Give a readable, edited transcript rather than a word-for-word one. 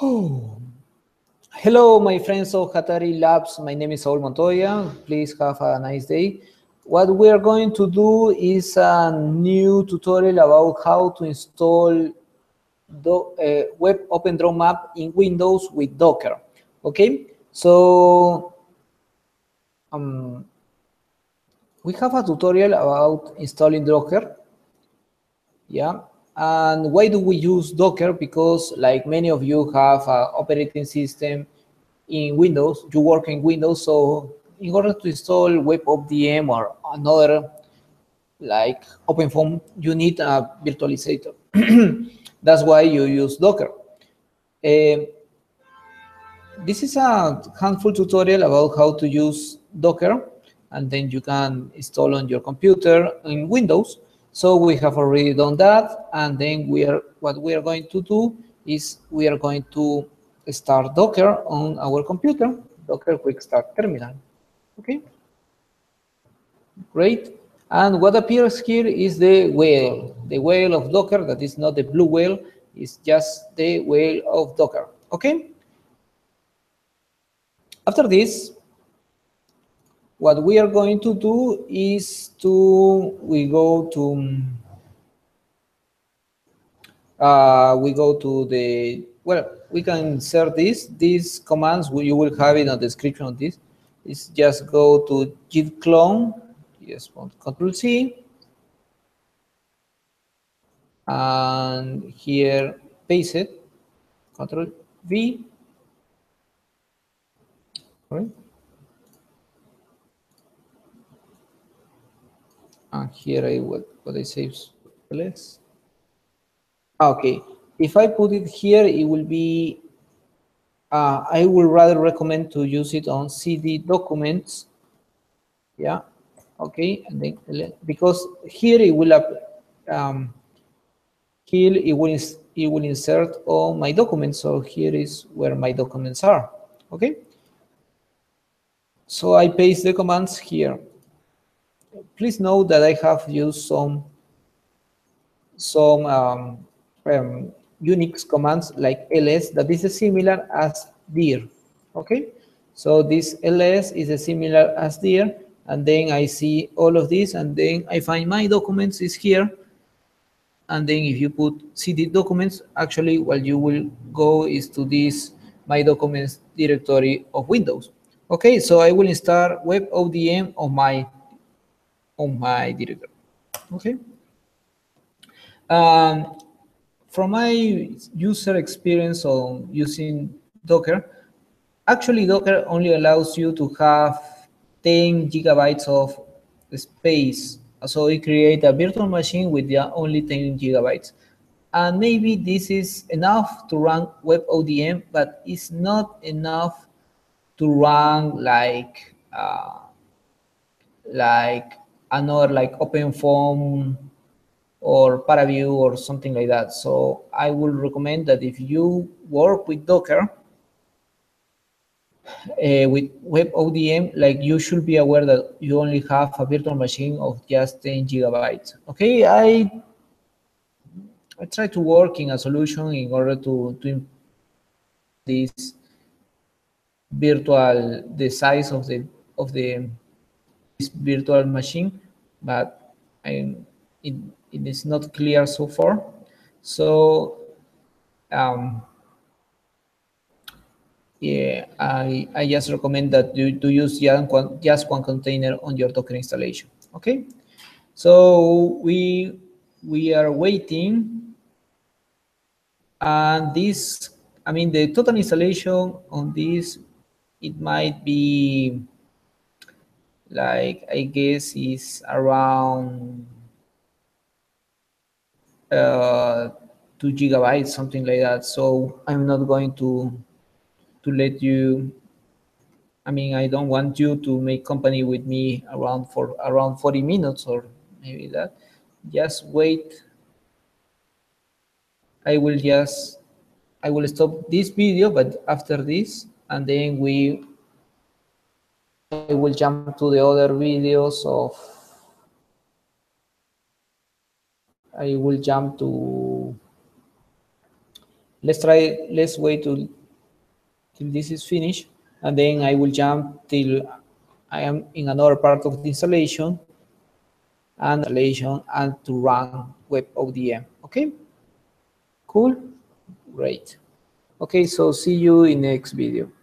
Oh. Hello, my friends of Hatari Labs. My name is Saul Montoya. Please have a nice day. What we are going to do is a new tutorial about how to install the web OpenDroneMap in Windows with Docker. Okay, so we have a tutorial about installing Docker. Yeah. And why do we use Docker? Because like many of you have an operating system in Windows, you work in Windows, so in order to install WebODM or another like OpenFOAM, you need a virtualizator. That's why you use Docker. This is a handful tutorial about how to use Docker, and then you can install on your computer in Windows. So we have already done that, and then what we are going to do is we are going to start Docker on our computer, Docker Quick Start Terminal. Okay, great. And what appears here is the whale of Docker. That is not the blue whale, it's just the whale of Docker. Okay. After this, what we are going to do is we can insert these commands. You will have it on the description of this. It's just go to git clone, yes, Control C, and here paste it, Control V. Sorry. And here what I save, less. Okay, if I put it here, it will be. I would rather recommend to use it on CD documents. Yeah. Okay, and then because here it will here it will insert all my documents. So here is where my documents are. Okay. So I paste the commands here. Please note that I have used some Unix commands like ls that is similar as dir. Okay, so this ls is similar as dir, and then I see all of this, and then I find my documents is here, and then if you put cd documents, actually what you will go is to this my documents directory of Windows. Okay, so I will install WebODM on my director. Okay. From my user experience on using Docker, actually Docker only allows you to have 10 gigabytes of space. So it creates a virtual machine with only 10 gigabytes. And maybe this is enough to run WebODM, but it's not enough to run like another like OpenFOAM or ParaView or something like that. So I would recommend that if you work with Docker, with WebODM, like you should be aware that you only have a virtual machine of just 10 gigabytes. Okay, I try to work in a solution in order to improve this virtual, the size of the virtual machine, but it is not clear so far. So yeah, I just recommend that you to use just one container on your Docker installation. Okay, so we are waiting, and this, I mean, the total installation on this, it might be like, I guess is around 2 gigabytes, something like that. So I'm not going to let you, I mean, I don't want you to make company with me around for around 40 minutes or maybe that. Just wait. I will stop this video, but after this, and then I will jump to the other videos of. I will jump to Let's try, let's wait till this is finished, and then I will jump till I am in another part of the installation and to run WebODM. Okay, cool, great. Okay, so see you in next video.